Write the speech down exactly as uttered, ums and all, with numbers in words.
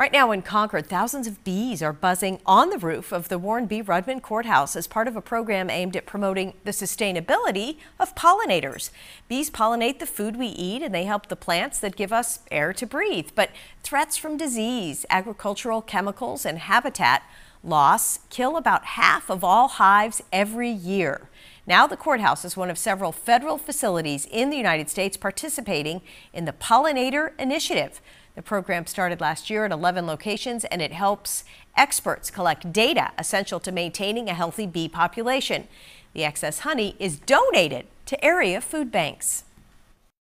Right now in Concord, thousands of bees are buzzing on the roof of the Warren B. Rudman Courthouse as part of a program aimed at promoting the sustainability of pollinators. Bees pollinate the food we eat, and they help the plants that give us air to breathe. But threats from disease, agricultural chemicals, and habitat loss kill about half of all hives every year. Now the courthouse is one of several federal facilities in the United States participating in the Pollinator Initiative. The program started last year at eleven locations, and it helps experts collect data essential to maintaining a healthy bee population. The excess honey is donated to area food banks.